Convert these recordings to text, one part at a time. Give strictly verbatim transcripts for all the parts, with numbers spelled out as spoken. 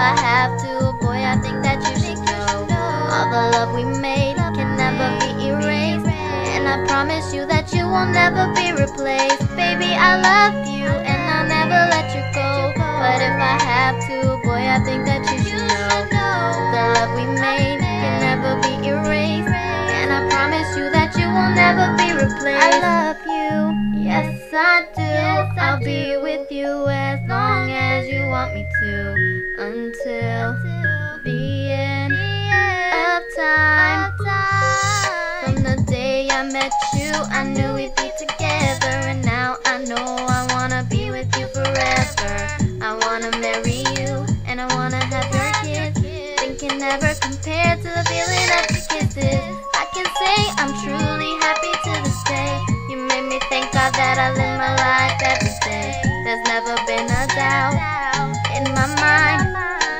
I have to. Boy, I think that you should go. All the love we made can never be erased, and I promise you that you will never be replaced. Baby, I love you, and I'll never let you go. But if I have to, boy, I think that you should know. The love we made can never be erased, and I promise you that you will never be replaced. I love you, yes I do. I'll be with you as long as you want me to, until the end of time. From the day I met you, I knew we'd be together, and now I know I wanna be with you forever. I wanna marry you, and I wanna have your kids. It can never compare to the feeling of your kisses. I can say I'm truly happy to this day. You made me thank God that I live my life every day. There's never been a doubt in my mind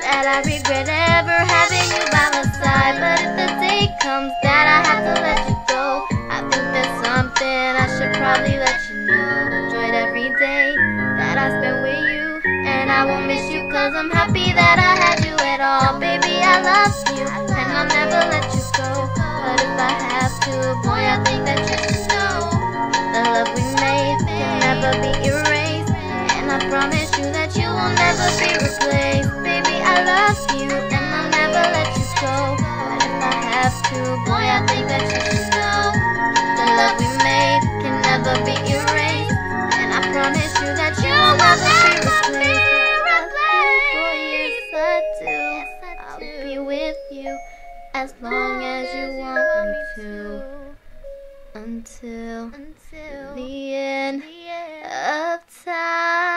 that I regret ever having you by my side. But if the day comes that I have to let you go, I think there's something I should probably let you know. Enjoyed every day that I spent with you, and I won't miss you, cause I'm happy that I had you at all. Baby, I love you, and I'll never let you go. But if I have to, boy, I think that you should know. The love we made can never be erased, and I promise you that you will never be replaced. Baby, I love you, and I'll never let you go. But if I have to, boy, I think that you should know. The love we made can never be erased, and I promise you that you will never be replaced. Boy, yes I do. I'll be with you as long as you want me to, until the end of time.